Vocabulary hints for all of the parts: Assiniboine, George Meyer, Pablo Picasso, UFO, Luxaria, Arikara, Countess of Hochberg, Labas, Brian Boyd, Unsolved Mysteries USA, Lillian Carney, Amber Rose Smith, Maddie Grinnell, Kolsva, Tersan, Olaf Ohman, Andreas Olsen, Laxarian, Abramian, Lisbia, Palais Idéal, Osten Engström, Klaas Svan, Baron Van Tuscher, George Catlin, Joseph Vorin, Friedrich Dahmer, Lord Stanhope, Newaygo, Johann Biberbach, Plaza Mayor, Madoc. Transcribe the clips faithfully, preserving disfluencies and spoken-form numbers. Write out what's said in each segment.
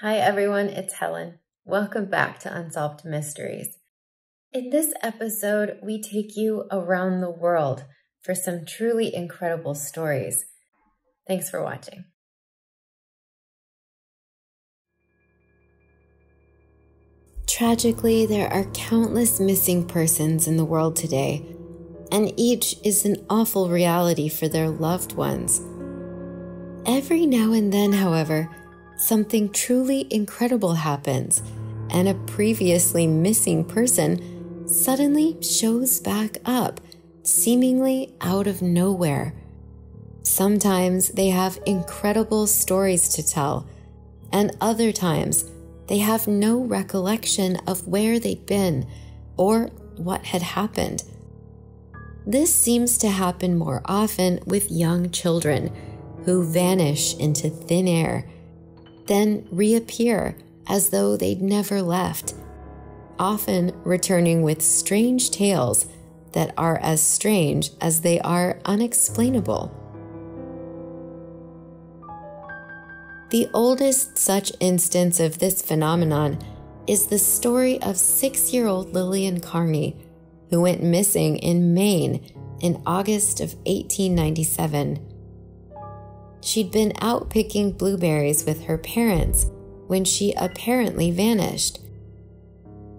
Hi everyone, it's Helen. Welcome back to Unsolved Mysteries. In this episode, we take you around the world for some truly incredible stories. Thanks for watching. Tragically, there are countless missing persons in the world today, and each is an awful reality for their loved ones. Every now and then, however, something truly incredible happens, and a previously missing person suddenly shows back up, seemingly out of nowhere. Sometimes they have incredible stories to tell, and other times they have no recollection of where they'd been or what had happened. This seems to happen more often with young children who vanish into thin air, then reappear as though they'd never left, often returning with strange tales that are as strange as they are unexplainable. The oldest such instance of this phenomenon is the story of six-year-old Lillian Carney, who went missing in Maine in August of eighteen ninety-seven. She'd been out picking blueberries with her parents when she apparently vanished.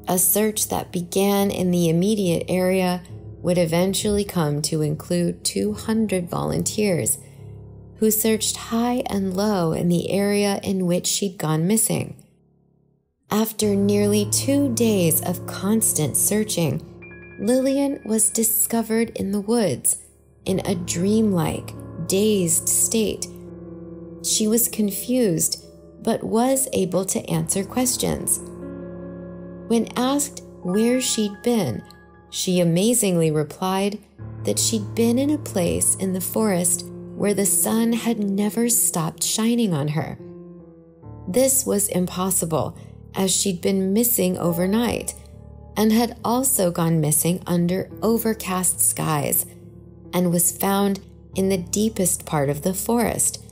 A search that began in the immediate area would eventually come to include two hundred volunteers who searched high and low in the area in which she'd gone missing. After nearly two days of constant searching, Lillian was discovered in the woods, in a dreamlike, dazed state. She was confused, but was able to answer questions. When asked where she'd been, she amazingly replied that she'd been in a place in the forest where the sun had never stopped shining on her. This was impossible, as she'd been missing overnight, and had also gone missing under overcast skies, and was found in the deepest part of the forest,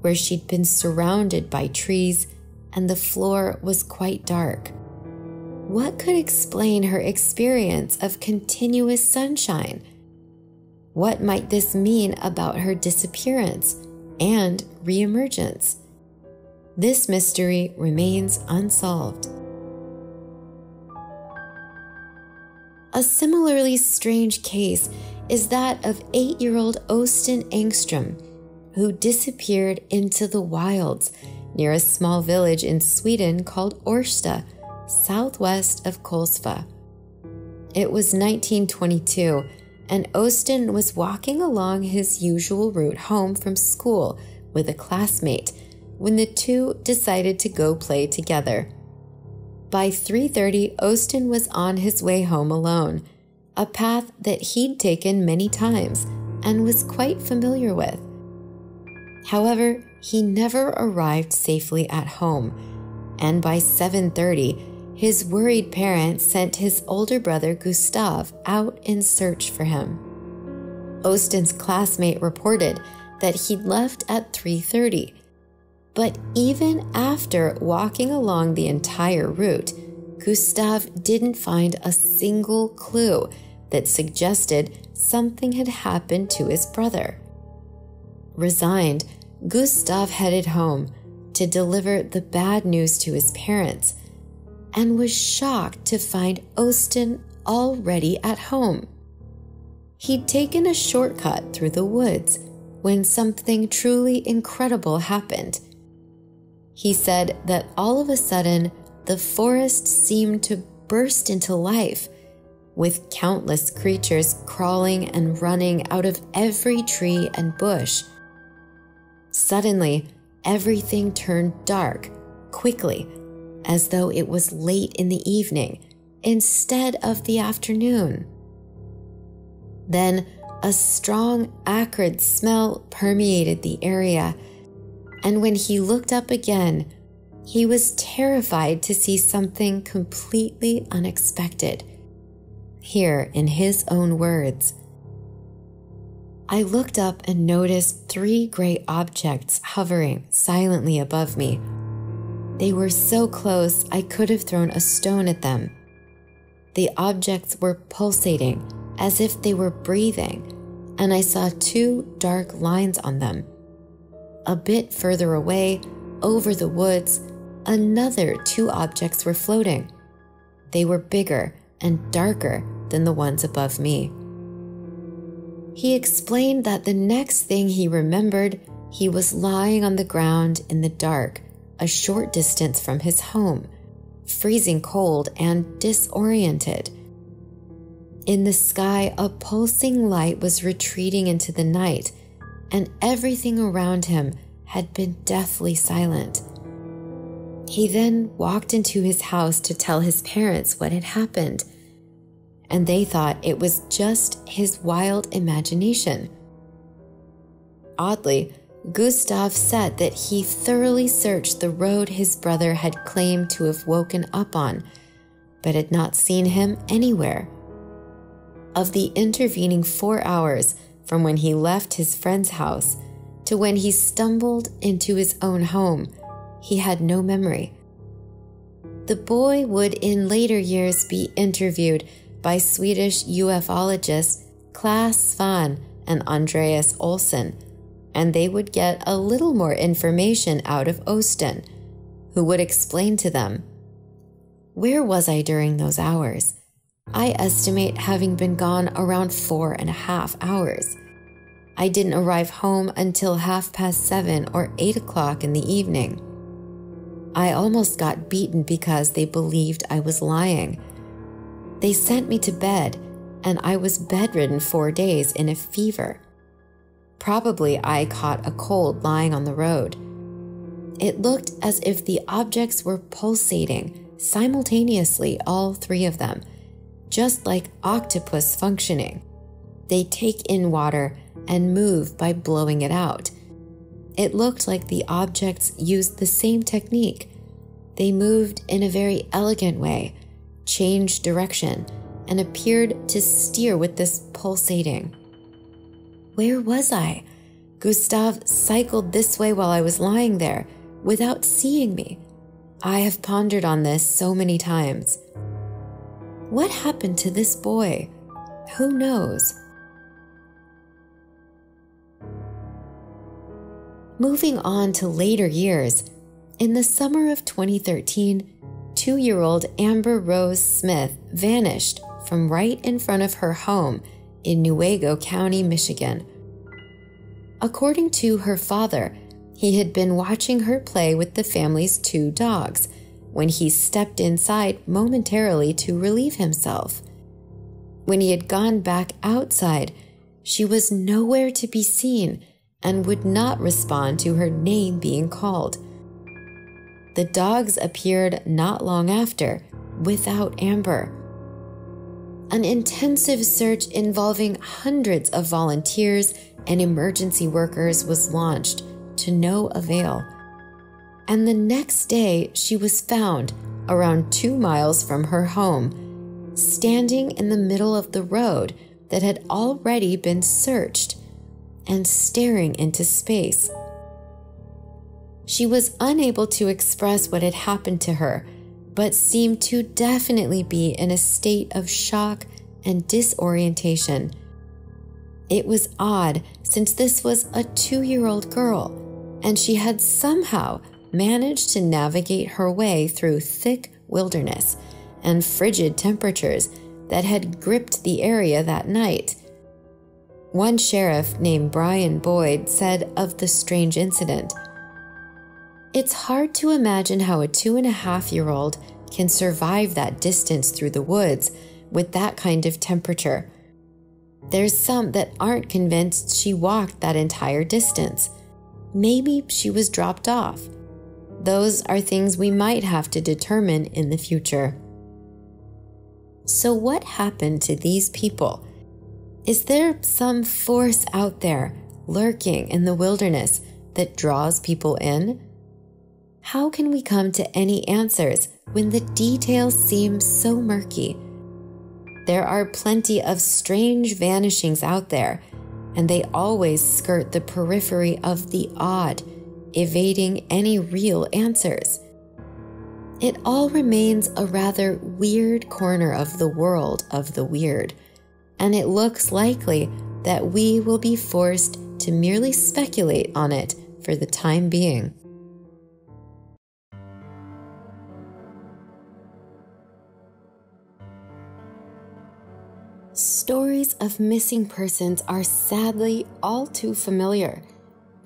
where she'd been surrounded by trees and the floor was quite dark. What could explain her experience of continuous sunshine? What might this mean about her disappearance and reemergence? This mystery remains unsolved. A similarly strange case is that of eight-year-old Osten Engström, who disappeared into the wilds near a small village in Sweden called Årsta, southwest of Kolsva. It was nineteen twenty-two, and Osten was walking along his usual route home from school with a classmate when the two decided to go play together. By three thirty, Osten was on his way home alone, a path that he'd taken many times and was quite familiar with. However, he never arrived safely at home, and by seven thirty, his worried parents sent his older brother Gustav out in search for him. Osten's classmate reported that he'd left at three thirty. But even after walking along the entire route, Gustav didn't find a single clue that suggested something had happened to his brother. Resigned, Gustav headed home to deliver the bad news to his parents, and was shocked to find Osten already at home. He'd taken a shortcut through the woods when something truly incredible happened. He said that all of a sudden, the forest seemed to burst into life, with countless creatures crawling and running out of every tree and bush. Suddenly, everything turned dark, quickly, as though it was late in the evening, instead of the afternoon. Then, a strong, acrid smell permeated the area, and when he looked up again, he was terrified to see something completely unexpected. Here in his own words, "I looked up and noticed three gray objects hovering silently above me. They were so close I could have thrown a stone at them. The objects were pulsating as if they were breathing, and I saw two dark lines on them. A bit further away, over the woods, another two objects were floating. They were bigger and darker than the ones above me. He explained that the next thing he remembered, he was lying on the ground in the dark, a short distance from his home, freezing cold and disoriented. In the sky, a pulsing light was retreating into the night, and everything around him had been deathly silent. He then walked into his house to tell his parents what had happened, and they thought it was just his wild imagination. Oddly, Gustav said that he thoroughly searched the road his brother had claimed to have woken up on, but had not seen him anywhere. Of the intervening four hours from when he left his friend's house to when he stumbled into his own home, he had no memory. The boy would in later years be interviewed by Swedish U F O logists Klaas Svan and Andreas Olsen, and they would get a little more information out of Osten, who would explain to them, "Where was I during those hours? I estimate having been gone around four and a half hours. I didn't arrive home until half past seven or eight o'clock in the evening. I almost got beaten because they believed I was lying. They sent me to bed, and I was bedridden four days in a fever. Probably I caught a cold lying on the road. It looked as if the objects were pulsating simultaneously, all three of them, just like octopus functioning. They take in water and move by blowing it out. It looked like the objects used the same technique. They moved in a very elegant way, changed direction, and appeared to steer with this pulsating. Where was I? Gustav cycled this way while I was lying there, without seeing me. I have pondered on this so many times. What happened to this boy? Who knows?" Moving on to later years, in the summer of twenty thirteen, two-year-old Amber Rose Smith vanished from right in front of her home in Newaygo County, Michigan. According to her father, he had been watching her play with the family's two dogs when he stepped inside momentarily to relieve himself. When he had gone back outside, she was nowhere to be seen and would not respond to her name being called. The dogs appeared not long after, without Amber. An intensive search involving hundreds of volunteers and emergency workers was launched, to no avail. And the next day, she was found around two miles from her home, standing in the middle of the road that had already been searched, and staring into space. She was unable to express what had happened to her, but seemed to definitely be in a state of shock and disorientation. It was odd, since this was a two-year-old girl, and she had somehow managed to navigate her way through thick wilderness and frigid temperatures that had gripped the area that night. One sheriff named Brian Boyd said of the strange incident, "It's hard to imagine how a two-and-a-half-year-old can survive that distance through the woods with that kind of temperature. There's some that aren't convinced she walked that entire distance. Maybe she was dropped off. Those are things we might have to determine in the future." So what happened to these people? Is there some force out there lurking in the wilderness that draws people in? How can we come to any answers when the details seem so murky? There are plenty of strange vanishings out there, and they always skirt the periphery of the odd, evading any real answers. it all remains a rather weird corner of the world of the weird, and it looks likely that we will be forced to merely speculate on it for the time being. Stories of missing persons are sadly all too familiar.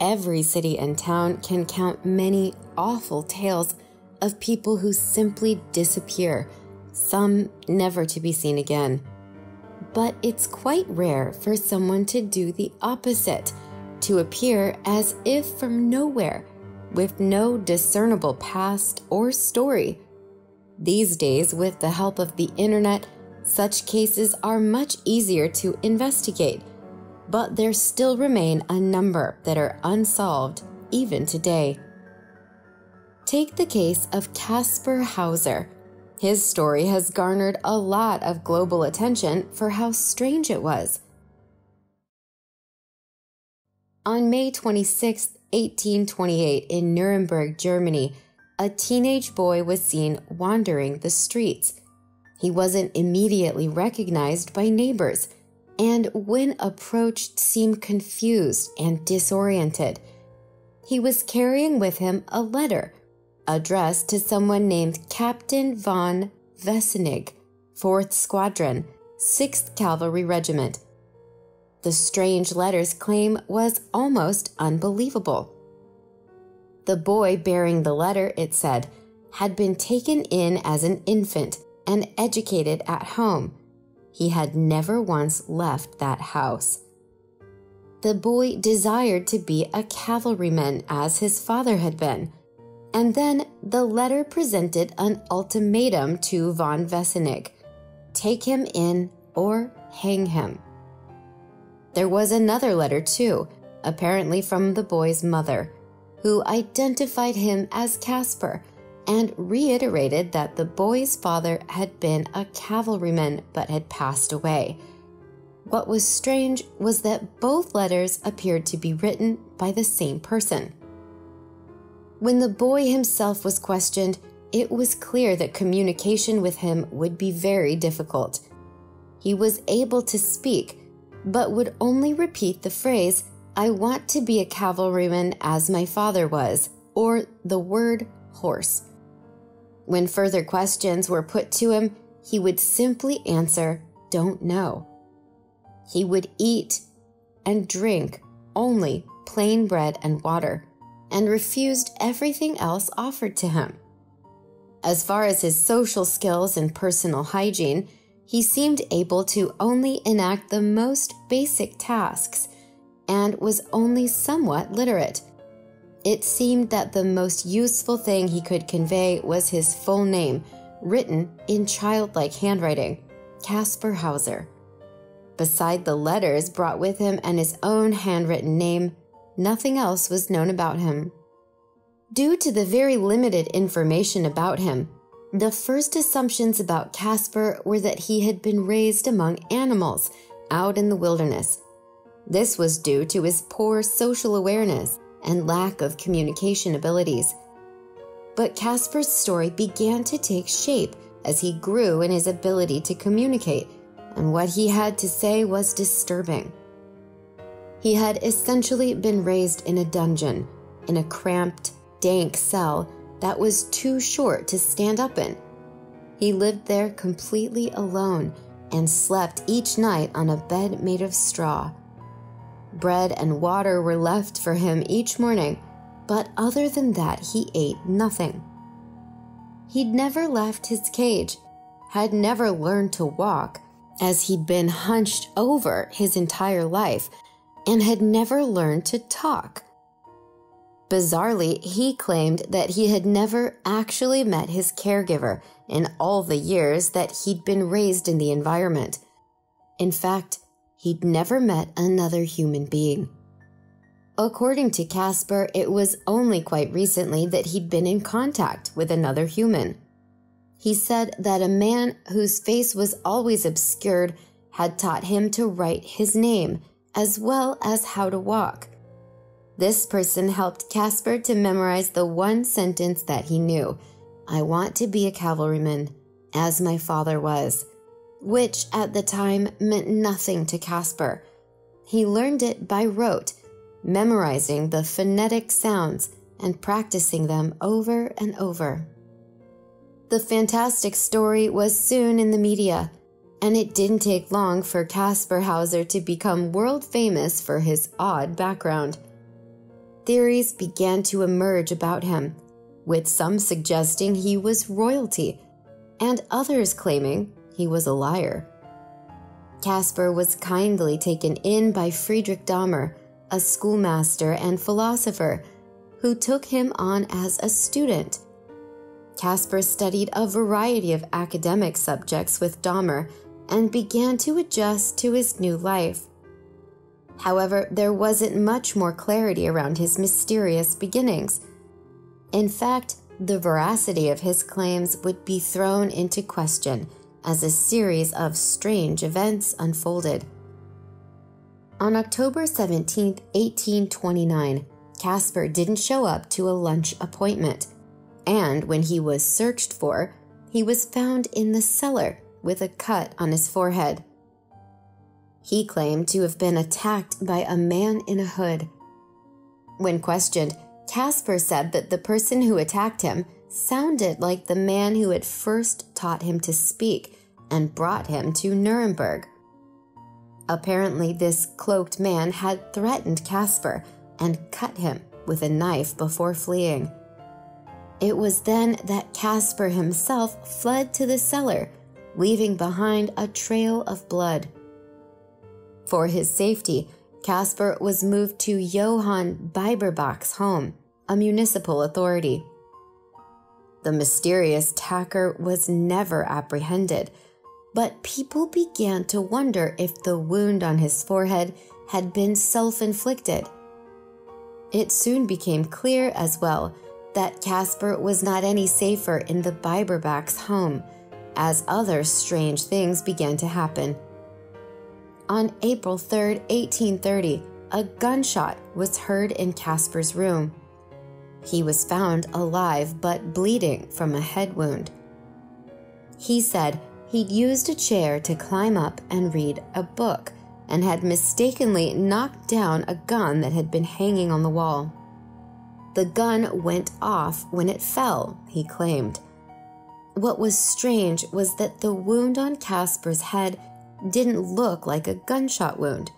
Every city and town can count many awful tales of people who simply disappear, some never to be seen again. But it's quite rare for someone to do the opposite, to appear as if from nowhere, with no discernible past or story. These days, with the help of the internet, such cases are much easier to investigate, but there still remain a number that are unsolved even today. Take the case of Kaspar Hauser. His story has garnered a lot of global attention for how strange it was. On May twenty-sixth, eighteen twenty-eight, in Nuremberg, Germany, a teenage boy was seen wandering the streets. He wasn't immediately recognized by neighbors, and when approached, seemed confused and disoriented. He was carrying with him a letter addressed to someone named Captain von Vesenig, fourth Squadron, sixth Cavalry Regiment. The strange letter's claim was almost unbelievable. The boy bearing the letter, it said, had been taken in as an infant and educated at home. He had never once left that house. The boy desired to be a cavalryman as his father had been, and then the letter presented an ultimatum to von Vesenig: take him in or hang him. There was another letter too, apparently from the boy's mother, who identified him as Kaspar and reiterated that the boy's father had been a cavalryman but had passed away. What was strange was that both letters appeared to be written by the same person. When the boy himself was questioned, it was clear that communication with him would be very difficult. He was able to speak, but would only repeat the phrase, "I want to be a cavalryman as my father was," or the word horse. When further questions were put to him, he would simply answer, "Don't know." He would eat and drink only plain bread and water, and refused everything else offered to him. As far as his social skills and personal hygiene, he seemed able to only enact the most basic tasks and was only somewhat literate. It seemed that the most useful thing he could convey was his full name, written in childlike handwriting, Kaspar Hauser. Beside the letters brought with him and his own handwritten name, nothing else was known about him. Due to the very limited information about him, the first assumptions about Kaspar were that he had been raised among animals out in the wilderness. This was due to his poor social awareness and lack of communication abilities. But Kaspar's story began to take shape as he grew in his ability to communicate, and what he had to say was disturbing. He had essentially been raised in a dungeon, in a cramped, dank cell that was too short to stand up in. He lived there completely alone and slept each night on a bed made of straw. Bread and water were left for him each morning, but other than that, he ate nothing. He'd never left his cage, had never learned to walk, as he'd been hunched over his entire life, and had never learned to talk. Bizarrely, he claimed that he had never actually met his caregiver in all the years that he'd been raised in the environment. In fact, he'd never met another human being. According to Kaspar, it was only quite recently that he'd been in contact with another human. He said that a man whose face was always obscured had taught him to write his name, as well as how to walk. This person helped Kaspar to memorize the one sentence that he knew, I want to be a cavalryman, as my father was, which at the time meant nothing to Kaspar. He learned it by rote, memorizing the phonetic sounds and practicing them over and over. The fantastic story was soon in the media, and it didn't take long for Kaspar Hauser to become world famous for his odd background. Theories began to emerge about him, with some suggesting he was royalty, and others claiming he was a liar. Kaspar was kindly taken in by Friedrich Dahmer, a schoolmaster and philosopher, who took him on as a student. Kaspar studied a variety of academic subjects with Dahmer and began to adjust to his new life. However, there wasn't much more clarity around his mysterious beginnings. In fact, the veracity of his claims would be thrown into question as a series of strange events unfolded. On October seventeenth, eighteen twenty-nine, Kaspar didn't show up to a lunch appointment, and when he was searched for, he was found in the cellar with a cut on his forehead. He claimed to have been attacked by a man in a hood. When questioned, Kaspar said that the person who attacked him sounded like the man who had first taught him to speak and brought him to Nuremberg. Apparently, this cloaked man had threatened Kaspar and cut him with a knife before fleeing. It was then that Kaspar himself fled to the cellar, leaving behind a trail of blood. For his safety, Kaspar was moved to Johann Biberbach's home, a municipal authority. The mysterious attacker was never apprehended, but people began to wonder if the wound on his forehead had been self-inflicted. It soon became clear as well that Kaspar was not any safer in the Biberbach's home, as other strange things began to happen. On April third, eighteen thirty, a gunshot was heard in Kaspar's room. He was found alive but bleeding from a head wound. He said he'd used a chair to climb up and read a book and had mistakenly knocked down a gun that had been hanging on the wall. The gun went off when it fell, he claimed. What was strange was that the wound on Kaspar's head didn't look like a gunshot wound.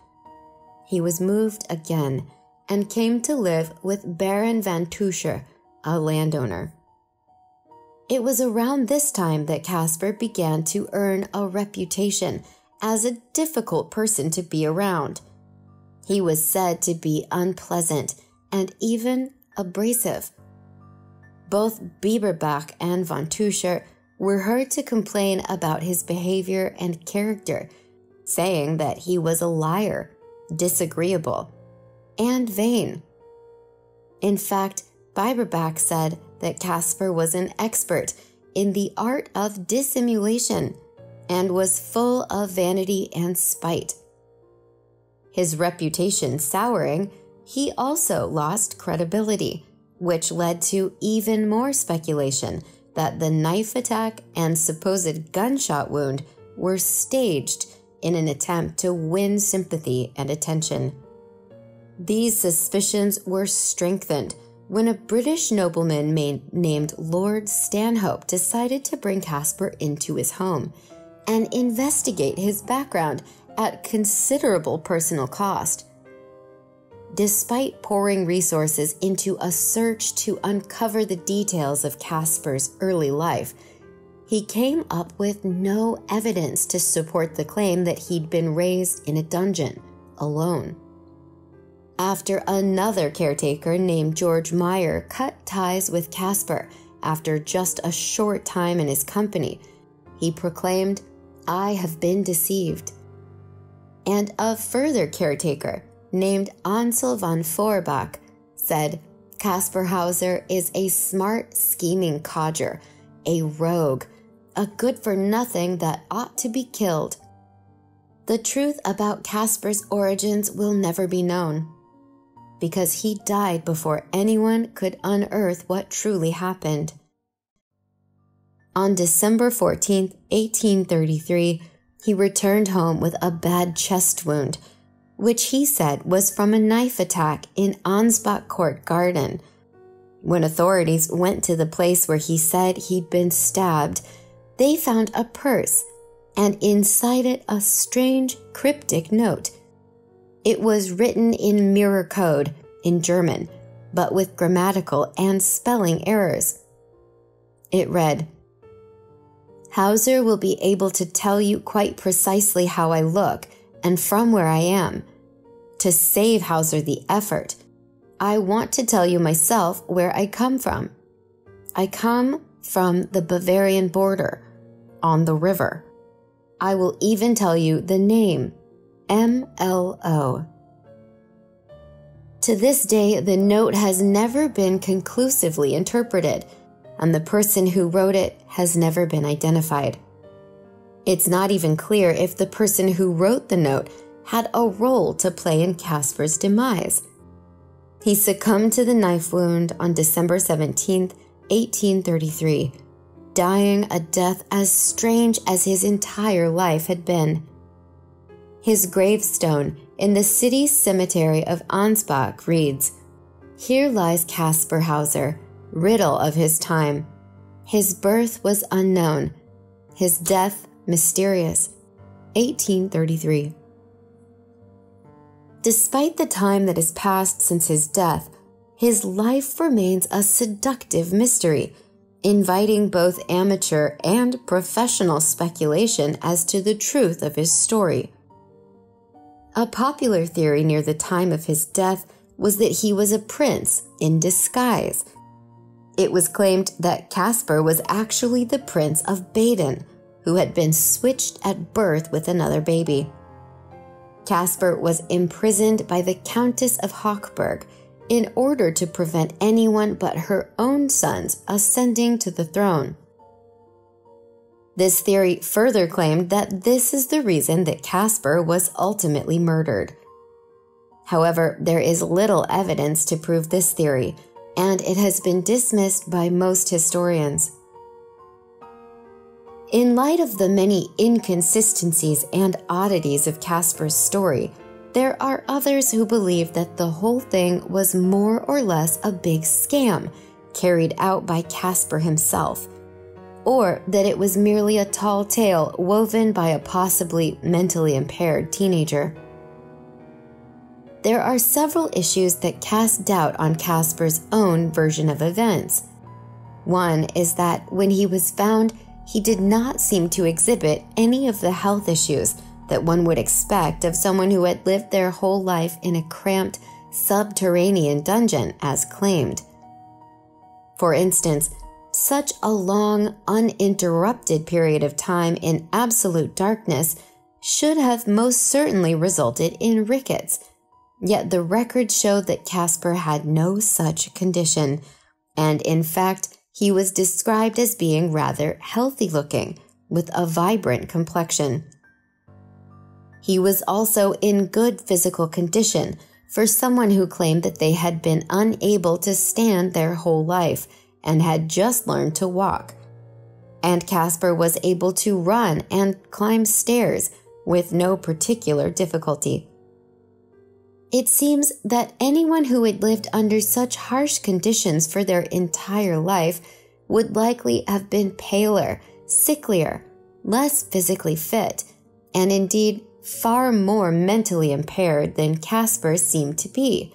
He was moved again and came to live with Baron Van Tuscher, a landowner. It was around this time that Kaspar began to earn a reputation as a difficult person to be around. He was said to be unpleasant and even abrasive. Both Biberbach and Van Tuscher were heard to complain about his behavior and character, saying that he was a liar, disagreeable, and vain. In fact, Biberbach said that Kaspar was an expert in the art of dissimulation and was full of vanity and spite. His reputation souring, he also lost credibility, which led to even more speculation that the knife attack and supposed gunshot wound were staged in an attempt to win sympathy and attention. These suspicions were strengthened when a British nobleman named Lord Stanhope decided to bring Kaspar into his home and investigate his background at considerable personal cost. Despite pouring resources into a search to uncover the details of Kaspar's early life, he came up with no evidence to support the claim that he'd been raised in a dungeon, alone. After another caretaker named George Meyer cut ties with Kaspar after just a short time in his company, he proclaimed, "I have been deceived." And a further caretaker named Ansel von Forbach said, "Kaspar Hauser is a smart, scheming codger, a rogue, a good-for-nothing that ought to be killed." The truth about Kaspar's origins will never be known, because he died before anyone could unearth what truly happened. On December fourteenth, eighteen thirty-three, he returned home with a bad chest wound, which he said was from a knife attack in Ansbach Court Garden. When authorities went to the place where he said he'd been stabbed, they found a purse and inside it a strange cryptic note. It was written in mirror code in German, but with grammatical and spelling errors. It read, "Hauser will be able to tell you quite precisely how I look and from where I am. To save Hauser the effort, I want to tell you myself where I come from. I come from the Bavarian border, on the river. I will even tell you the name, M L O. To this day, the note has never been conclusively interpreted, and the person who wrote it has never been identified. It's not even clear if the person who wrote the note had a role to play in Kaspar's demise. He succumbed to the knife wound on December seventeenth, eighteen thirty-three, dying a death as strange as his entire life had been. His gravestone in the city cemetery of Ansbach reads, "Here lies Kaspar Hauser, riddle of his time. His birth was unknown, his death mysterious, eighteen thirty-three. Despite the time that has passed since his death, his life remains a seductive mystery, inviting both amateur and professional speculation as to the truth of his story. A popular theory near the time of his death was that he was a prince in disguise. It was claimed that Kaspar was actually the Prince of Baden, who had been switched at birth with another baby. Kaspar was imprisoned by the Countess of Hochberg in order to prevent anyone but her own sons ascending to the throne. This theory further claimed that this is the reason that Kaspar was ultimately murdered. However, there is little evidence to prove this theory, and it has been dismissed by most historians. In light of the many inconsistencies and oddities of Kaspar's story, there are others who believe that the whole thing was more or less a big scam carried out by Kaspar himself, or that it was merely a tall tale woven by a possibly mentally impaired teenager. There are several issues that cast doubt on Kaspar's own version of events. One is that when he was found, he did not seem to exhibit any of the health issues that one would expect of someone who had lived their whole life in a cramped, subterranean dungeon, as claimed. For instance, such a long, uninterrupted period of time in absolute darkness should have most certainly resulted in rickets, yet the records showed that Kaspar had no such condition, and in fact, he was described as being rather healthy-looking, with a vibrant complexion. He was also in good physical condition for someone who claimed that they had been unable to stand their whole life and had just learned to walk. And Kaspar was able to run and climb stairs with no particular difficulty. It seems that anyone who had lived under such harsh conditions for their entire life would likely have been paler, sicklier, less physically fit, and indeed far more mentally impaired than Kaspar seemed to be.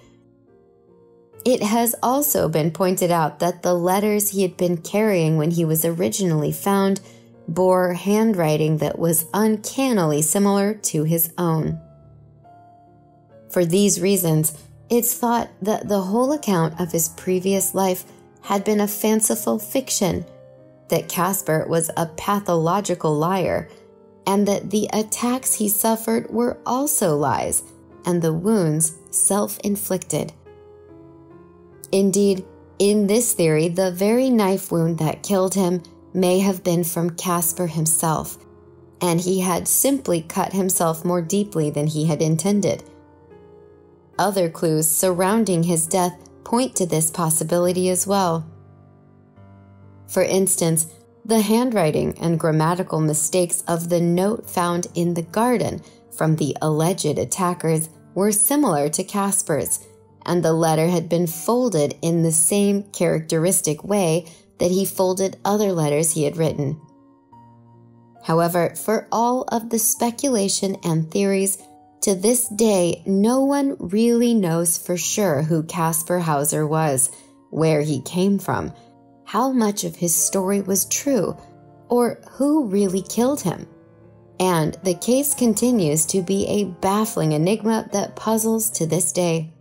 It has also been pointed out that the letters he had been carrying when he was originally found bore handwriting that was uncannily similar to his own. For these reasons, it's thought that the whole account of his previous life had been a fanciful fiction, that Kaspar was a pathological liar, and that the attacks he suffered were also lies, and the wounds self-inflicted. Indeed, in this theory, the very knife wound that killed him may have been from Kaspar himself, and he had simply cut himself more deeply than he had intended. Other clues surrounding his death point to this possibility as well. For instance, the handwriting and grammatical mistakes of the note found in the garden from the alleged attackers were similar to Kaspar's, and the letter had been folded in the same characteristic way that he folded other letters he had written. However, for all of the speculation and theories, to this day no one really knows for sure who Kaspar Hauser was, where he came from, how much of his story was true, or who really killed him. And the case continues to be a baffling enigma that puzzles to this day.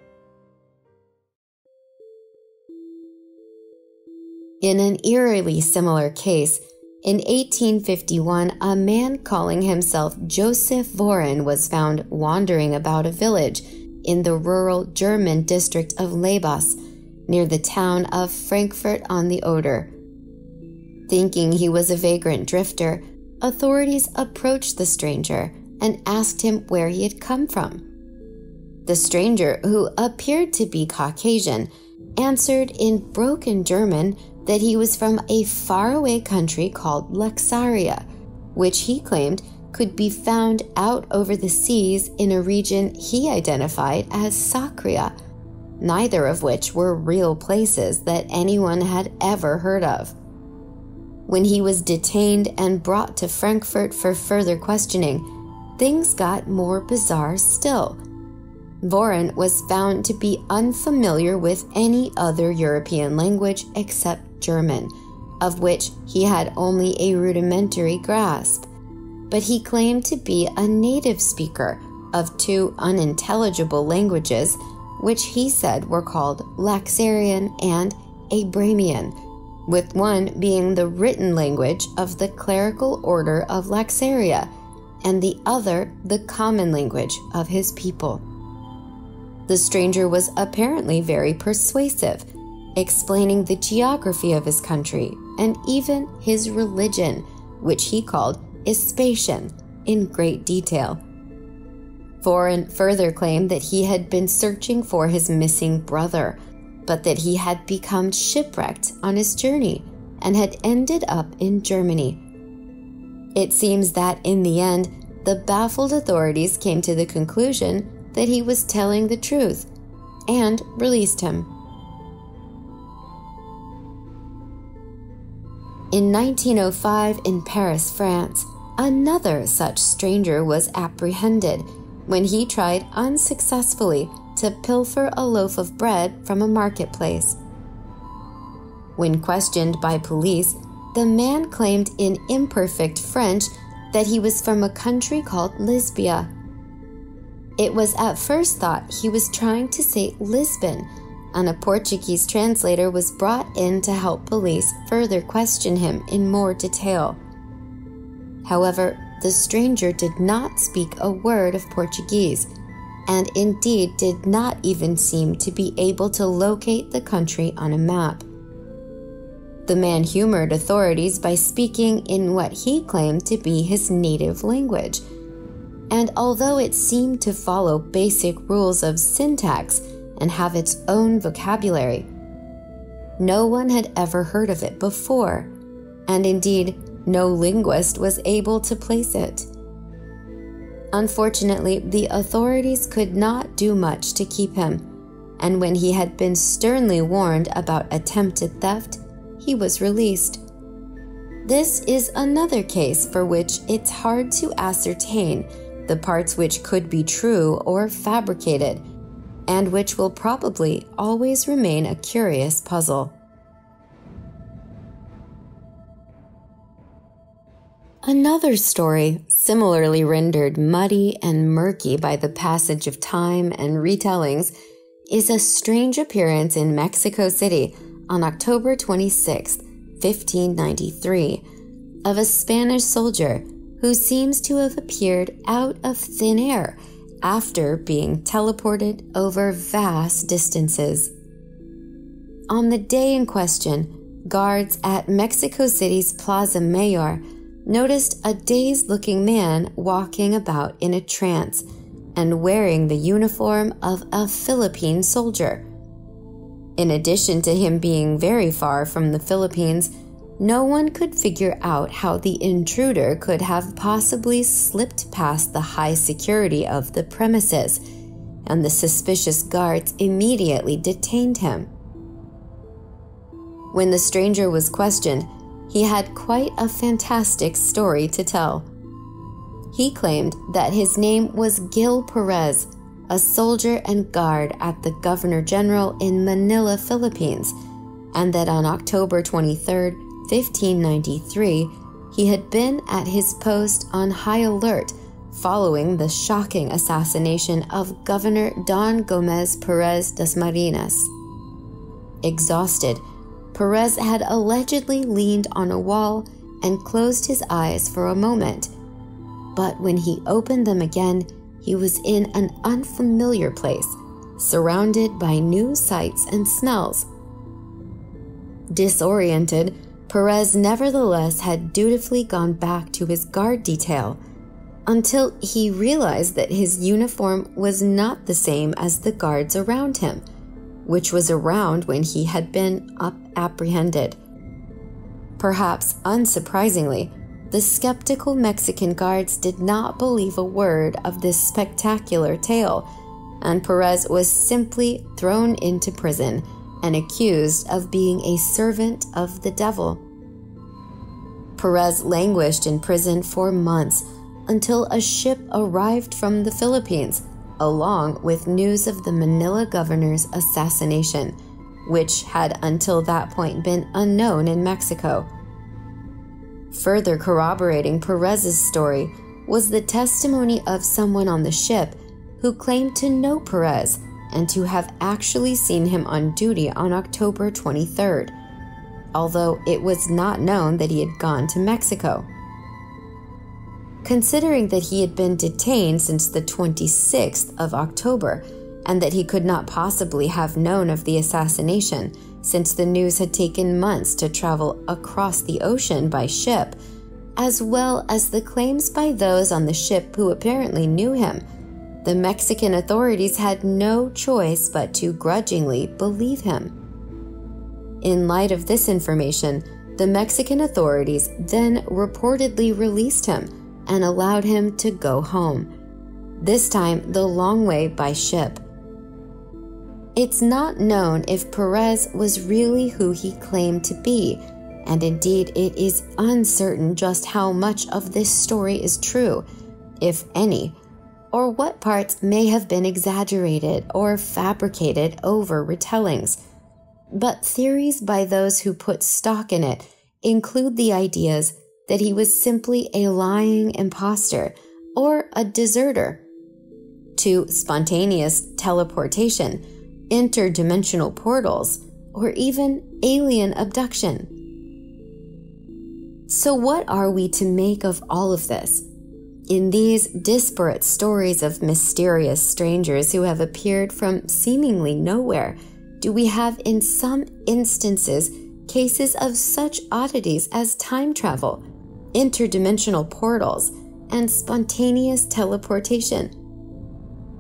In an eerily similar case, in eighteen fifty-one, a man calling himself Joseph Vorin was found wandering about a village in the rural German district of Labas, near the town of Frankfurt on the Oder. Thinking he was a vagrant drifter, authorities approached the stranger and asked him where he had come from. The stranger, who appeared to be Caucasian, answered in broken German that he was from a faraway country called Luxaria, which he claimed could be found out over the seas in a region he identified as Sacria, neither of which were real places that anyone had ever heard of. When he was detained and brought to Frankfurt for further questioning, things got more bizarre still. Vorin was found to be unfamiliar with any other European language except German, of which he had only a rudimentary grasp, but he claimed to be a native speaker of two unintelligible languages, which he said were called Laxarian and Abramian, with one being the written language of the clerical order of Laxaria, and the other the common language of his people. The stranger was apparently very persuasive, explaining the geography of his country and even his religion, which he called Ispatian, in great detail. Vorin further claimed that he had been searching for his missing brother, but that he had become shipwrecked on his journey and had ended up in Germany. It seems that in the end, the baffled authorities came to the conclusion that he was telling the truth and released him. In nineteen oh five in Paris, France, another such stranger was apprehended when he tried unsuccessfully to pilfer a loaf of bread from a marketplace. When questioned by police, the man claimed in imperfect French that he was from a country called Lisbia. It was at first thought he was trying to say Lisbon, and a Portuguese translator was brought in to help police further question him in more detail. However, the stranger did not speak a word of Portuguese, and indeed did not even seem to be able to locate the country on a map. The man humored authorities by speaking in what he claimed to be his native language, and although it seemed to follow basic rules of syntax and have its own vocabulary, no one had ever heard of it before, and indeed no linguist was able to place it. Unfortunately, the authorities could not do much to keep him, and when he had been sternly warned about attempted theft, he was released. This is another case for which it's hard to ascertain the parts which could be true or fabricated, and which will probably always remain a curious puzzle. Another story, similarly rendered muddy and murky by the passage of time and retellings, is a strange appearance in Mexico City on October twenty-sixth, fifteen ninety-three, of a Spanish soldier who seems to have appeared out of thin air after being teleported over vast distances. On the day in question, guards at Mexico City's Plaza Mayor noticed a dazed-looking man walking about in a trance and wearing the uniform of a Philippine soldier. In addition to him being very far from the Philippines, No one could figure out how the intruder could have possibly slipped past the high security of the premises, and the suspicious guards immediately detained him. When the stranger was questioned, he had quite a fantastic story to tell. He claimed that his name was Gil Perez, a soldier and guard at the Governor General in Manila, Philippines, and that on October twenty-third, fifteen ninety-three, he had been at his post on high alert following the shocking assassination of Governor Don Gomez Perez das Marinas. Exhausted, Perez had allegedly leaned on a wall and closed his eyes for a moment, but when he opened them again, he was in an unfamiliar place, surrounded by new sights and smells. Disoriented, Perez nevertheless had dutifully gone back to his guard detail, until he realized that his uniform was not the same as the guards around him, which was around when he had been up apprehended. Perhaps unsurprisingly, the skeptical Mexican guards did not believe a word of this spectacular tale, and Perez was simply thrown into prison and accused of being a servant of the devil. Perez languished in prison for months, until a ship arrived from the Philippines, along with news of the Manila governor's assassination, which had until that point been unknown in Mexico. Further corroborating Perez's story was the testimony of someone on the ship who claimed to know Perez and to have actually seen him on duty on October twenty-third, although it was not known that he had gone to Mexico. Considering that he had been detained since the twenty-sixth of October and that he could not possibly have known of the assassination since the news had taken months to travel across the ocean by ship, as well as the claims by those on the ship who apparently knew him, the Mexican authorities had no choice but to grudgingly believe him. In light of this information, the Mexican authorities then reportedly released him and allowed him to go home, this time the long way by ship. It's not known if Perez was really who he claimed to be, and indeed it is uncertain just how much of this story is true, if any, or what parts may have been exaggerated or fabricated over retellings. But theories by those who put stock in it include the ideas that he was simply a lying imposter or a deserter, to spontaneous teleportation, interdimensional portals, or even alien abduction. So what are we to make of all of this? In these disparate stories of mysterious strangers who have appeared from seemingly nowhere, do we have in some instances cases of such oddities as time travel, interdimensional portals, and spontaneous teleportation?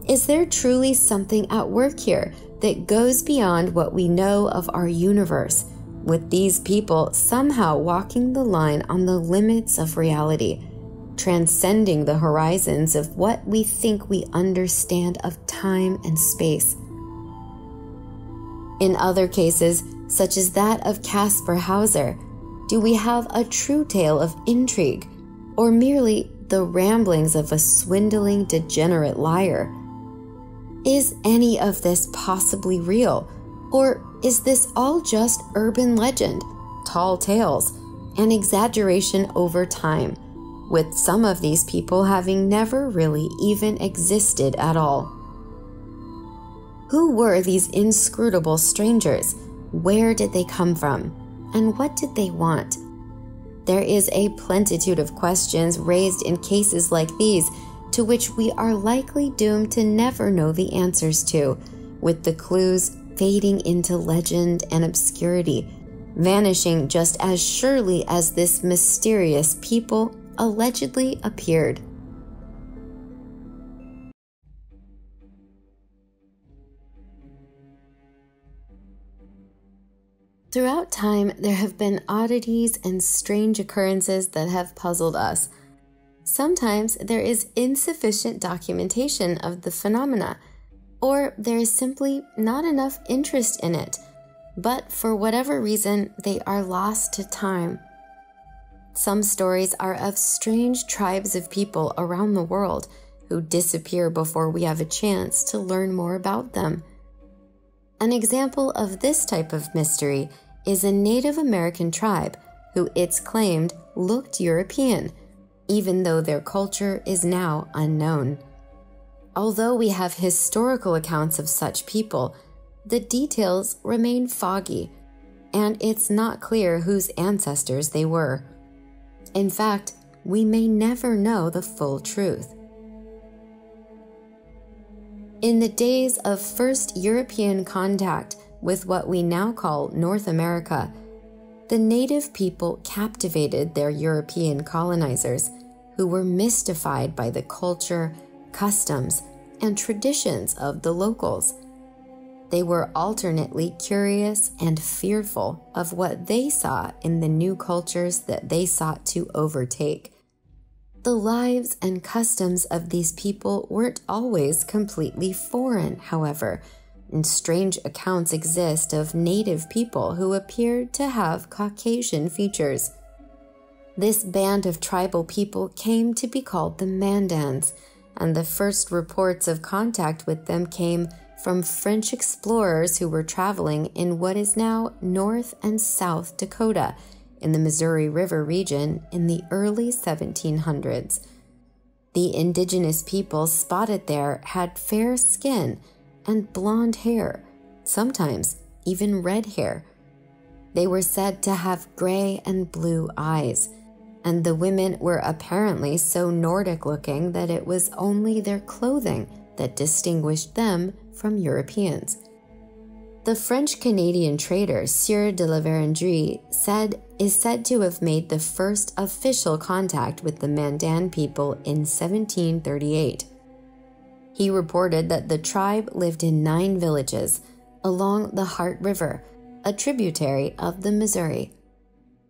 Is there truly something at work here that goes beyond what we know of our universe, with these people somehow walking the line on the limits of reality, transcending the horizons of what we think we understand of time and space? In other cases, such as that of Kaspar Hauser, do we have a true tale of intrigue, or merely the ramblings of a swindling, degenerate liar? Is any of this possibly real, or is this all just urban legend, tall tales, and exaggeration over time, with some of these people having never really even existed at all? Who were these inscrutable strangers? Where did they come from? And what did they want? There is a plentitude of questions raised in cases like these to which we are likely doomed to never know the answers to, with the clues fading into legend and obscurity, vanishing just as surely as this mysterious people allegedly appeared. Throughout time, there have been oddities and strange occurrences that have puzzled us. Sometimes there is insufficient documentation of the phenomena, or there is simply not enough interest in it, but for whatever reason, they are lost to time. Some stories are of strange tribes of people around the world who disappear before we have a chance to learn more about them. An example of this type of mystery is a Native American tribe who it's claimed looked European, even though their culture is now unknown. Although we have historical accounts of such people, the details remain foggy, and it's not clear whose ancestors they were. In fact, we may never know the full truth. In the days of first European contact with what we now call North America, the native people captivated their European colonizers, who were mystified by the culture, customs, and traditions of the locals. They were alternately curious and fearful of what they saw in the new cultures that they sought to overtake. The lives and customs of these people weren't always completely foreign, however, and strange accounts exist of native people who appeared to have Caucasian features. This band of tribal people came to be called the Mandans, and the first reports of contact with them came from French explorers who were traveling in what is now North and South Dakota in the Missouri River region in the early seventeen hundreds. The indigenous people spotted there had fair skin and blonde hair, sometimes even red hair. They were said to have gray and blue eyes, and the women were apparently so Nordic-looking that it was only their clothing that distinguished them from Europeans. The French-Canadian trader Sieur de la Vérendrye said is said to have made the first official contact with the Mandan people in seventeen thirty-eight. He reported that the tribe lived in nine villages along the Heart River, a tributary of the Missouri.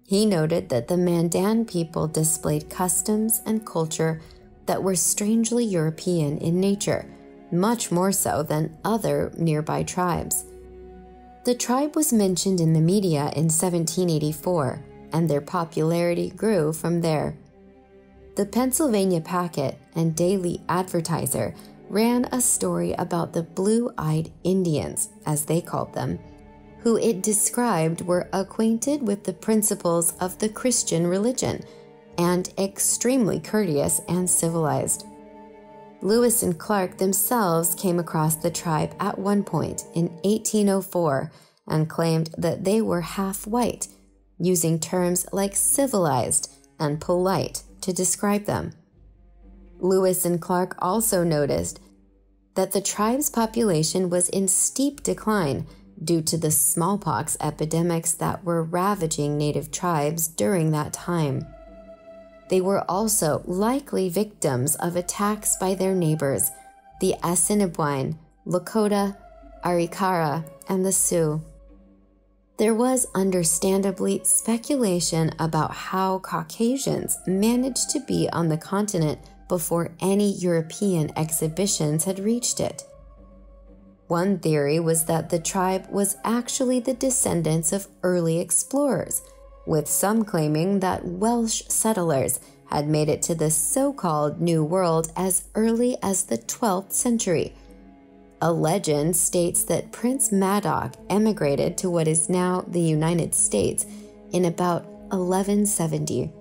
He noted that the Mandan people displayed customs and culture that were strangely European in nature, much more so than other nearby tribes. The tribe was mentioned in the media in seventeen eighty-four, and their popularity grew from there. The Pennsylvania Packet and Daily Advertiser ran a story about the Blue-Eyed Indians, as they called them, who it described were acquainted with the principles of the Christian religion and extremely courteous and civilized. Lewis and Clark themselves came across the tribe at one point in eighteen oh four and claimed that they were half white, using terms like civilized and polite to describe them. Lewis and Clark also noticed that the tribe's population was in steep decline due to the smallpox epidemics that were ravaging native tribes during that time. They were also likely victims of attacks by their neighbors, the Assiniboine, Lakota, Arikara, and the Sioux. There was understandably speculation about how Caucasians managed to be on the continent before any European exhibitions had reached it. One theory was that the tribe was actually the descendants of early explorers, with some claiming that Welsh settlers had made it to the so-called New World as early as the twelfth century. A legend states that Prince Madoc emigrated to what is now the United States in about eleven seventy.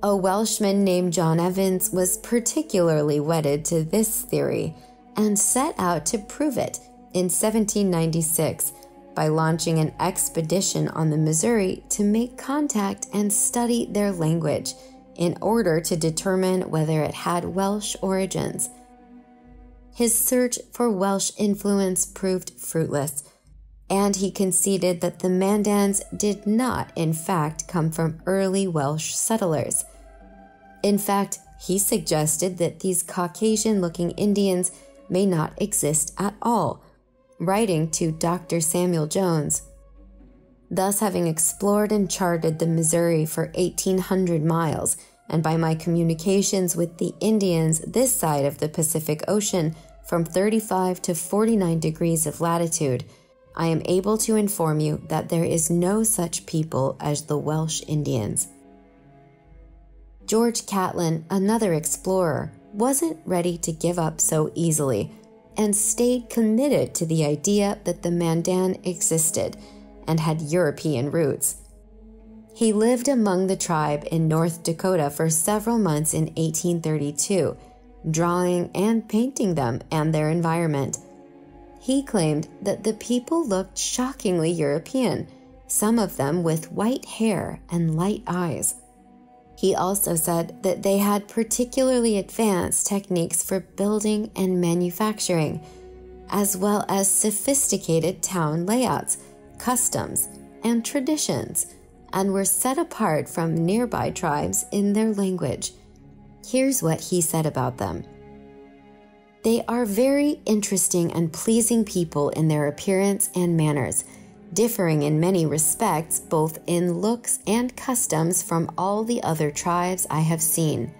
A Welshman named John Evans was particularly wedded to this theory and set out to prove it in seventeen ninety-six by launching an expedition on the Missouri to make contact and study their language in order to determine whether it had Welsh origins. His search for Welsh influence proved fruitless, and he conceded that the Mandans did not, in fact, come from early Welsh settlers. In fact, he suggested that these Caucasian-looking Indians may not exist at all, writing to Doctor Samuel Jones. thus having explored and charted the Missouri for eighteen hundred miles, and by my communications with the Indians this side of the Pacific Ocean from thirty-five to forty-nine degrees of latitude, I am able to inform you that there is no such people as the Welsh Indians. George Catlin, another explorer, wasn't ready to give up so easily, and stayed committed to the idea that the Mandan existed and had European roots. He lived among the tribe in North Dakota for several months in eighteen thirty-two, drawing and painting them and their environment. He claimed that the people looked shockingly European, some of them with white hair and light eyes. He also said that they had particularly advanced techniques for building and manufacturing, as well as sophisticated town layouts, customs, and traditions, and were set apart from nearby tribes in their language. Here's what he said about them. They are very interesting and pleasing people in their appearance and manners, differing in many respects both in looks and customs from all the other tribes I have seen.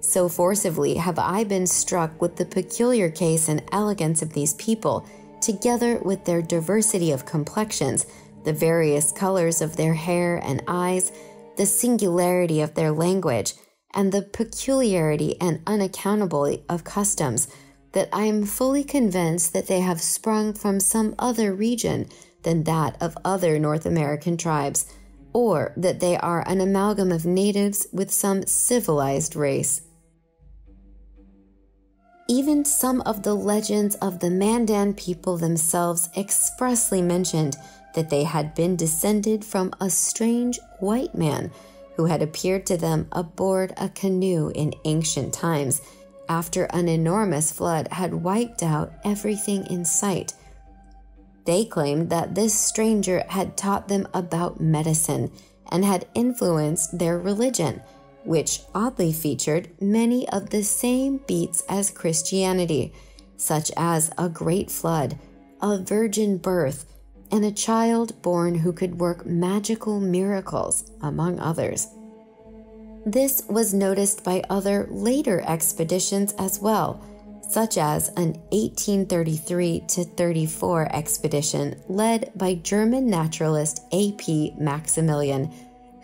So forcibly have I been struck with the peculiar case and elegance of these people, together with their diversity of complexions, the various colors of their hair and eyes, the singularity of their language, and the peculiarity and unaccountability of customs, that I am fully convinced that they have sprung from some other region than that of other North American tribes, or that they are an amalgam of natives with some civilized race. Even some of the legends of the Mandan people themselves expressly mentioned that they had been descended from a strange white man who had appeared to them aboard a canoe in ancient times, after an enormous flood had wiped out everything in sight. They claimed that this stranger had taught them about medicine and had influenced their religion, which oddly featured many of the same beats as Christianity, such as a great flood, a virgin birth, and a child born who could work magical miracles, among others. This was noticed by other later expeditions as well, such as an eighteen thirty-three to thirty-four expedition led by German naturalist A P Maximilian,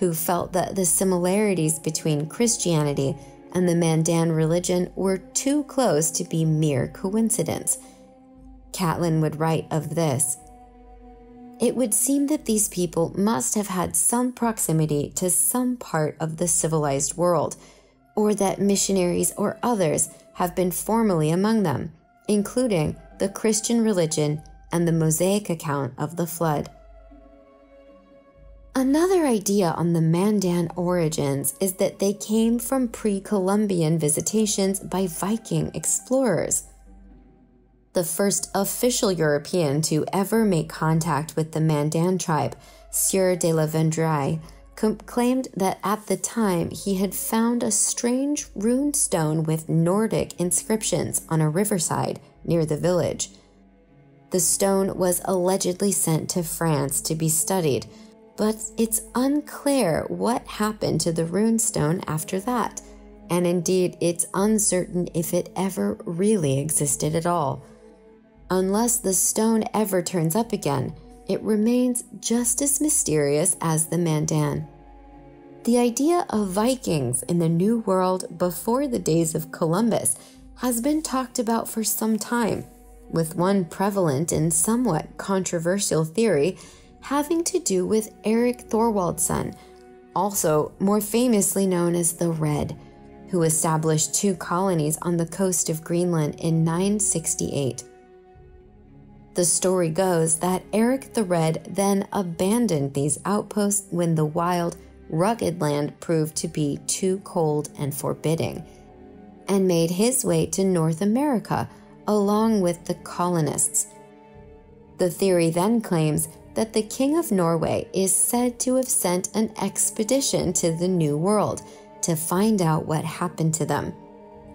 who felt that the similarities between Christianity and the Mandan religion were too close to be mere coincidence. Catlin would write of this, "It would seem that these people must have had some proximity to some part of the civilized world, or that missionaries or others have been formerly among them, including the Christian religion and the Mosaic account of the flood." Another idea on the Mandan origins is that they came from pre-Columbian visitations by Viking explorers. The first official European to ever make contact with the Mandan tribe, Sieur de la Vérendrye, claimed that at the time he had found a strange rune stone with Nordic inscriptions on a riverside near the village. The stone was allegedly sent to France to be studied, but it's unclear what happened to the rune stone after that, and indeed it's uncertain if it ever really existed at all. Unless the stone ever turns up again, it remains just as mysterious as the Mandan. The idea of Vikings in the New World before the days of Columbus has been talked about for some time, with one prevalent and somewhat controversial theory having to do with Eric Thorwaldson, also more famously known as the Red, who established two colonies on the coast of Greenland in nine sixty-eight. The story goes that Eric the Red then abandoned these outposts when the wild, rugged land proved to be too cold and forbidding, and made his way to North America along with the colonists. The theory then claims that the King of Norway is said to have sent an expedition to the New World to find out what happened to them,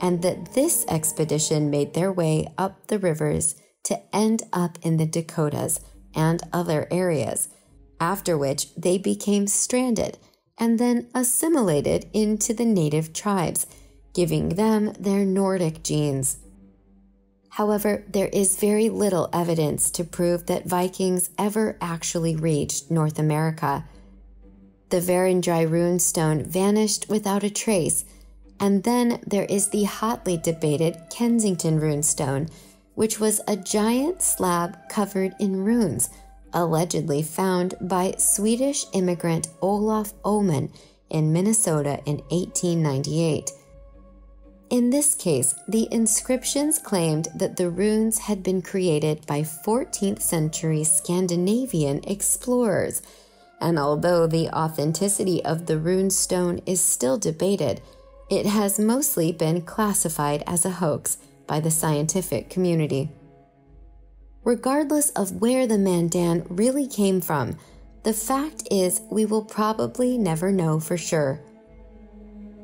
and that this expedition made their way up the rivers to end up in the Dakotas and other areas, after which they became stranded and then assimilated into the native tribes, giving them their Nordic genes. However, there is very little evidence to prove that Vikings ever actually reached North America. The Vérendrye runestone vanished without a trace, and then there is the hotly debated Kensington runestone, which was a giant slab covered in runes, allegedly found by Swedish immigrant Olaf Ohman in Minnesota in eighteen ninety-eight. In this case, the inscriptions claimed that the runes had been created by fourteenth century Scandinavian explorers, and although the authenticity of the runestone is still debated, it has mostly been classified as a hoax by the scientific community. Regardless of where the Mandan really came from, the fact is we will probably never know for sure.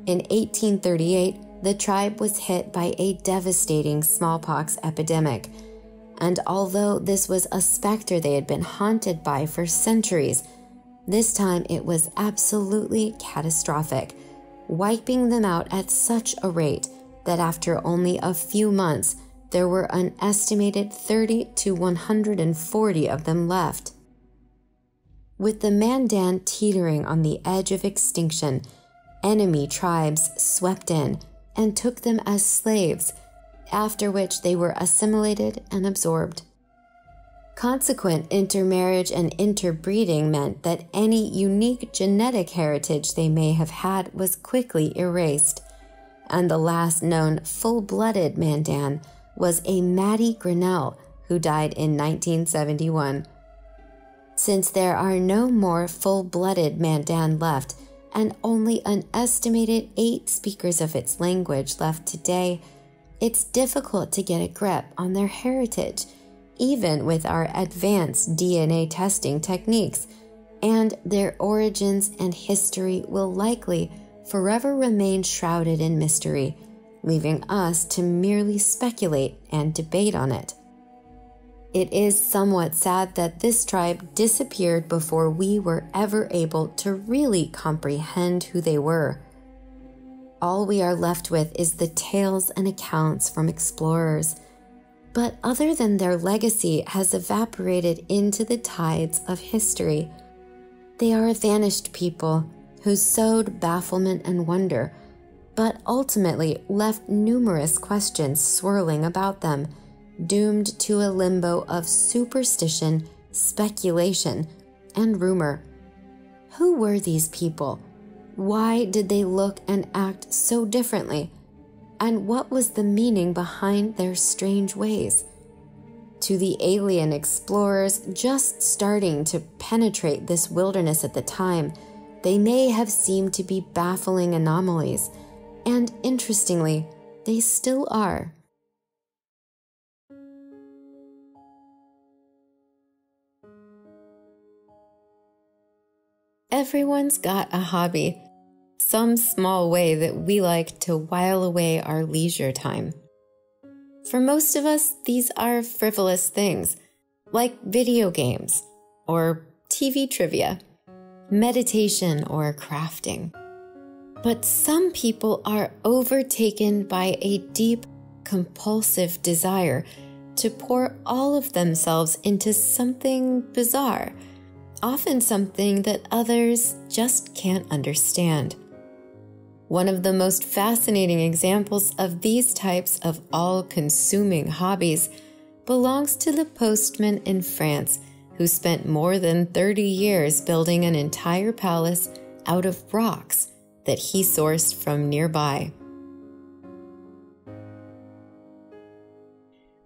In eighteen thirty-eight, the tribe was hit by a devastating smallpox epidemic, and although this was a specter they had been haunted by for centuries, this time it was absolutely catastrophic, wiping them out at such a rate that after only a few months, there were an estimated thirty to one hundred forty of them left. With the Mandan teetering on the edge of extinction, enemy tribes swept in and took them as slaves, after which they were assimilated and absorbed. Consequent intermarriage and interbreeding meant that any unique genetic heritage they may have had was quickly erased, and the last known full-blooded Mandan was a Maddie Grinnell, who died in nineteen seventy-one. Since there are no more full-blooded Mandan left, and only an estimated eight speakers of its language left today, it's difficult to get a grip on their heritage, even with our advanced D N A testing techniques, and their origins and history will likely forever remain shrouded in mystery, leaving us to merely speculate and debate on it. It is somewhat sad that this tribe disappeared before we were ever able to really comprehend who they were. All we are left with is the tales and accounts from explorers, but other than their legacy has evaporated into the tides of history. They are a vanished people who sowed bafflement and wonder, but ultimately left numerous questions swirling about them, doomed to a limbo of superstition, speculation, and rumor. Who were these people? Why did they look and act so differently? And what was the meaning behind their strange ways? To the alien explorers just starting to penetrate this wilderness at the time, they may have seemed to be baffling anomalies, and interestingly, they still are. Everyone's got a hobby, some small way that we like to while away our leisure time. For most of us, these are frivolous things, like video games, or T V trivia, meditation, or crafting. But some people are overtaken by a deep, compulsive desire to pour all of themselves into something bizarre, often something that others just can't understand. One of the most fascinating examples of these types of all-consuming hobbies belongs to the postman in France, who spent more than thirty years building an entire palace out of rocks that he sourced from nearby.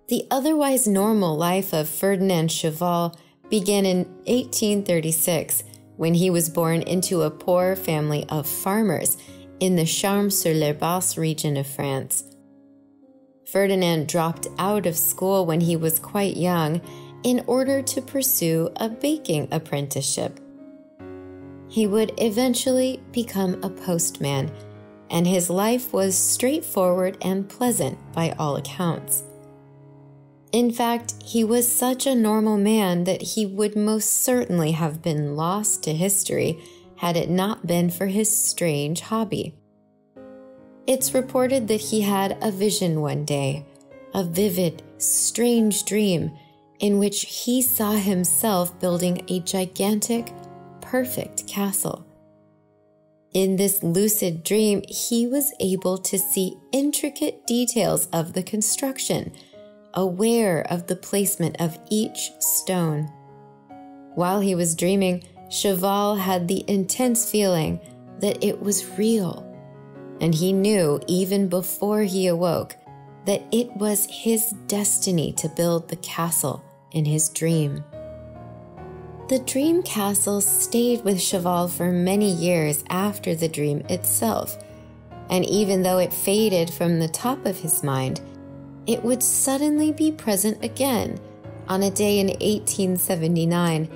The otherwise normal life of Ferdinand Cheval began in eighteen thirty-six, when he was born into a poor family of farmers in the Charmes-sur-le-Bas region of France. Ferdinand dropped out of school when he was quite young in order to pursue a baking apprenticeship. He would eventually become a postman, and his life was straightforward and pleasant by all accounts. In fact, he was such a normal man that he would most certainly have been lost to history had it not been for his strange hobby. It's reported that he had a vision one day, a vivid, strange dream in which he saw himself building a gigantic, perfect castle. In this lucid dream, he was able to see intricate details of the construction, aware of the placement of each stone. While he was dreaming, Cheval had the intense feeling that it was real, and he knew even before he awoke that it was his destiny to build the castle in his dream. The dream castle stayed with Cheval for many years after the dream itself, and even though it faded from the top of his mind, it would suddenly be present again on a day in eighteen seventy-nine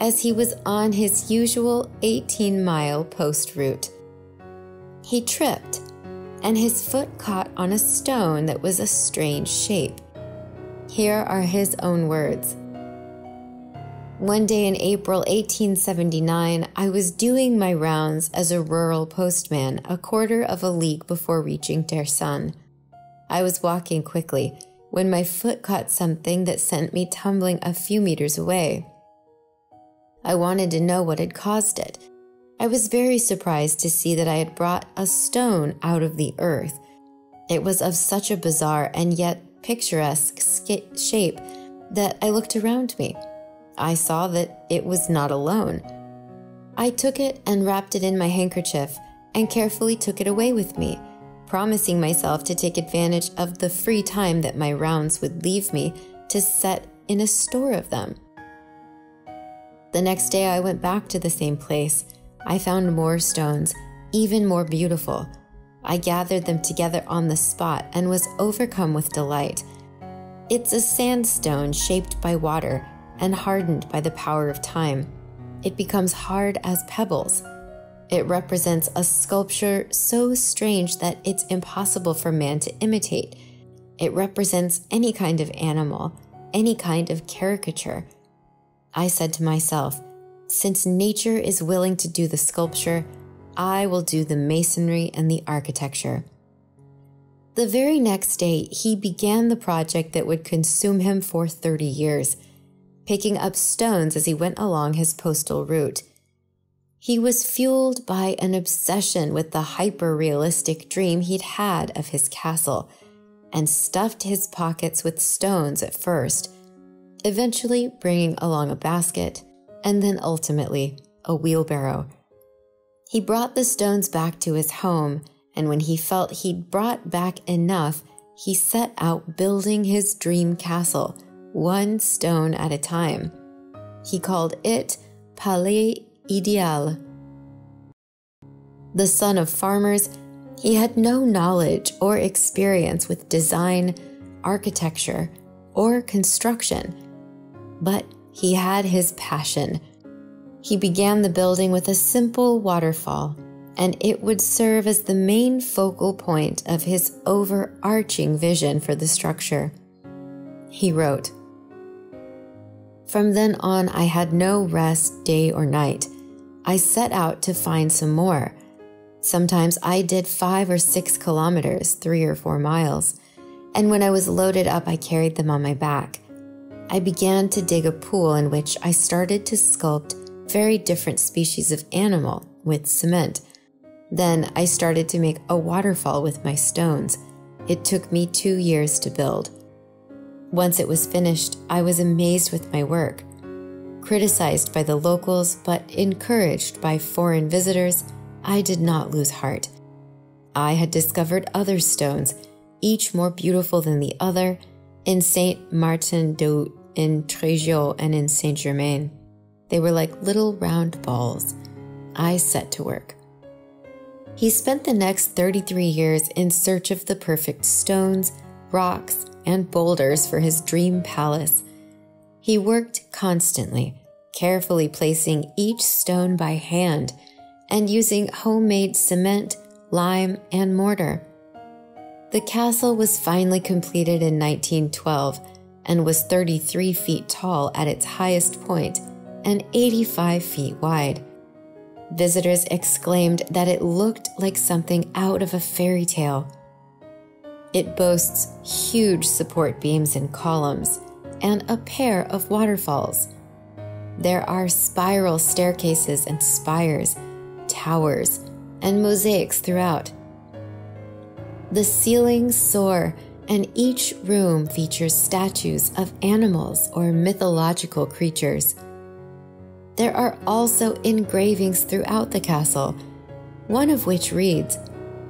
as he was on his usual eighteen-mile post route. He tripped, and his foot caught on a stone that was a strange shape. Here are his own words. One day in April eighteen seventy-nine, I was doing my rounds as a rural postman a quarter of a league before reaching Tersan. I was walking quickly when my foot caught something that sent me tumbling a few meters away. I wanted to know what had caused it. I was very surprised to see that I had brought a stone out of the earth. It was of such a bizarre and yet picturesque shape that I looked around me. I saw that it was not alone. I took it and wrapped it in my handkerchief and carefully took it away with me, promising myself to take advantage of the free time that my rounds would leave me to set in a store of them. The next day I went back to the same place. I found more stones, even more beautiful. I gathered them together on the spot and was overcome with delight. It's a sandstone shaped by water and hardened by the power of time. It becomes hard as pebbles. It represents a sculpture so strange that it's impossible for man to imitate. It represents any kind of animal, any kind of caricature. I said to myself, since nature is willing to do the sculpture, I will do the masonry and the architecture. The very next day, he began the project that would consume him for thirty years, picking up stones as he went along his postal route. He was fueled by an obsession with the hyper-realistic dream he'd had of his castle, and stuffed his pockets with stones at first, eventually bringing along a basket, and then ultimately a wheelbarrow. He brought the stones back to his home, and when he felt he'd brought back enough, he set out building his dream castle, one stone at a time. He called it Palais Idéal. The son of farmers, he had no knowledge or experience with design, architecture, or construction, but he had his passion. He began the building with a simple waterfall, and it would serve as the main focal point of his overarching vision for the structure. He wrote, "From then on, I had no rest day or night. I set out to find some more. Sometimes I did five or six kilometers, three or four miles, and when I was loaded up, I carried them on my back. I began to dig a pool in which I started to sculpt very different species of animal with cement. Then I started to make a waterfall with my stones. It took me two years to build. Once it was finished, I was amazed with my work. Criticized by the locals, but encouraged by foreign visitors, I did not lose heart. I had discovered other stones, each more beautiful than the other, in Saint Martin de in Tréjaux and in Saint Germain. They were like little round balls. I set to work." He spent the next thirty-three years in search of the perfect stones, rocks, and boulders for his dream palace. He worked constantly, carefully placing each stone by hand and using homemade cement, lime, and mortar. The castle was finally completed in nineteen twelve, and was thirty-three feet tall at its highest point and eighty-five feet wide. Visitors exclaimed that it looked like something out of a fairy tale. It boasts huge support beams and columns, and a pair of waterfalls. There are spiral staircases and spires, towers, and mosaics throughout. The ceilings soar, and each room features statues of animals or mythological creatures. There are also engravings throughout the castle, one of which reads,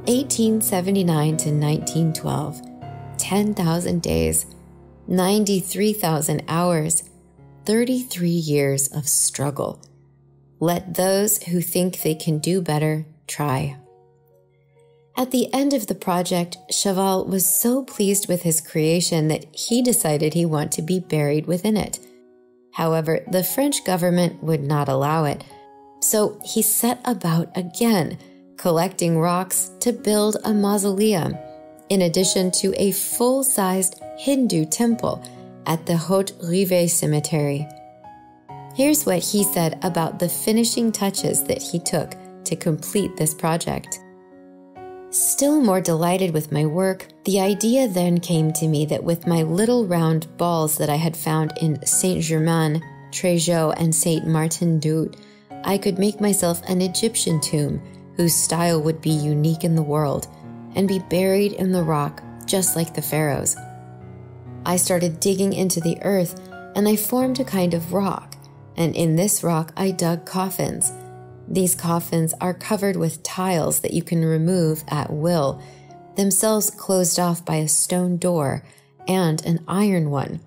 eighteen seventy-nine to nineteen twelve, ten thousand days, ninety-three thousand hours, thirty-three years of struggle. Let those who think they can do better try. At the end of the project, Cheval was so pleased with his creation that he decided he wanted to be buried within it. However, the French government would not allow it, so he set about again, collecting rocks to build a mausoleum, in addition to a full-sized Hindu temple at the Haute Rive Cemetery. Here's what he said about the finishing touches that he took to complete this project. Still more delighted with my work, the idea then came to me that with my little round balls that I had found in Saint-Germain, Tréjaux, and Saint-Martin-d'Out, I could make myself an Egyptian tomb whose style would be unique in the world and be buried in the rock just like the pharaohs. I started digging into the earth and I formed a kind of rock, and in this rock I dug coffins. These coffins are covered with tiles that you can remove at will, themselves closed off by a stone door and an iron one.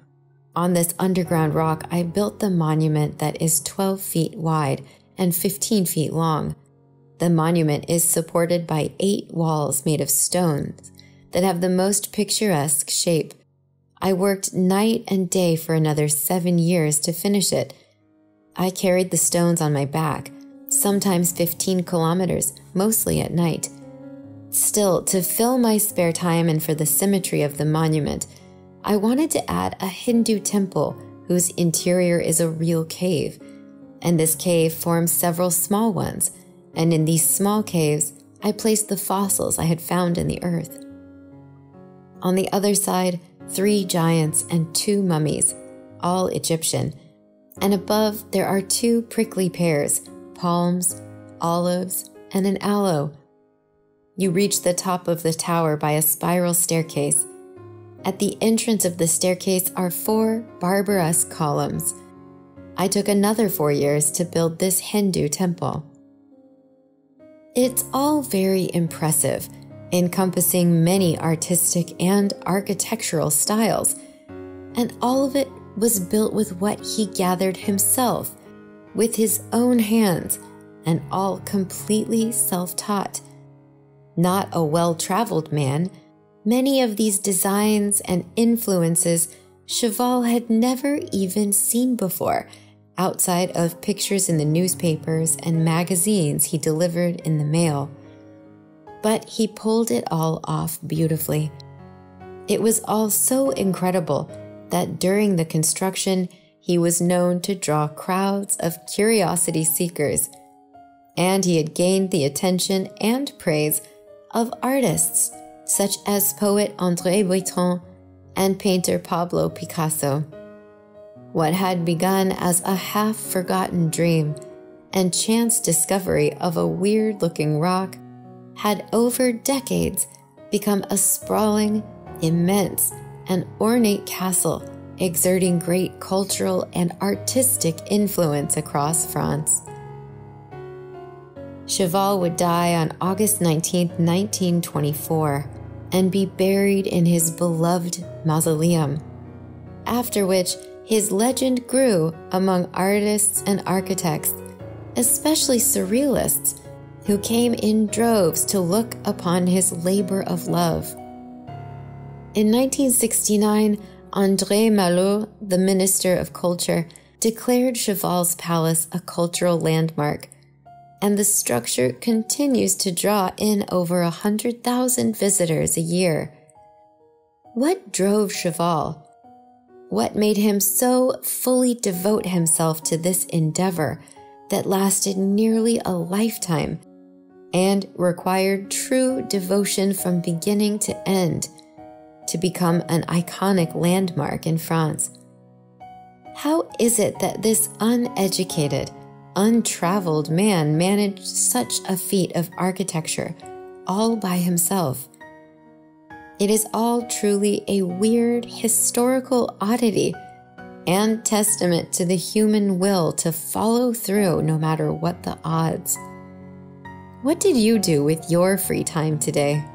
On this underground rock, I built the monument that is twelve feet wide and fifteen feet long. The monument is supported by eight walls made of stones that have the most picturesque shape. I worked night and day for another seven years to finish it. I carried the stones on my back, sometimes fifteen kilometers, mostly at night. Still, to fill my spare time and for the symmetry of the monument, I wanted to add a Hindu temple whose interior is a real cave, and this cave forms several small ones, and in these small caves, I placed the fossils I had found in the earth. On the other side, three giants and two mummies, all Egyptian, and above there are two prickly pears, palms, olives, and an aloe. You reach the top of the tower by a spiral staircase. At the entrance of the staircase are four barbarous columns. I took another four years to build this Hindu temple. It's all very impressive, encompassing many artistic and architectural styles, and all of it was built with what he gathered himself, with his own hands, and all completely self-taught. Not a well-traveled man, many of these designs and influences Cheval had never even seen before, outside of pictures in the newspapers and magazines he delivered in the mail. But he pulled it all off beautifully. It was all so incredible that during the construction, he was known to draw crowds of curiosity seekers, and he had gained the attention and praise of artists such as poet André Breton and painter Pablo Picasso. What had begun as a half-forgotten dream and chance discovery of a weird-looking rock had over decades become a sprawling, immense, and ornate castle exerting great cultural and artistic influence across France. Cheval would die on August nineteenth, nineteen twenty-four, and be buried in his beloved mausoleum, after which his legend grew among artists and architects, especially surrealists, who came in droves to look upon his labor of love. In nineteen sixty-nine, André Malraux, the Minister of Culture, declared Cheval's palace a cultural landmark, and the structure continues to draw in over one hundred thousand visitors a year. What drove Cheval? What made him so fully devote himself to this endeavor that lasted nearly a lifetime and required true devotion from beginning to end to become an iconic landmark in France? How is it that this uneducated, untraveled man managed such a feat of architecture all by himself? It is all truly a weird historical oddity and testament to the human will to follow through no matter what the odds. What did you do with your free time today?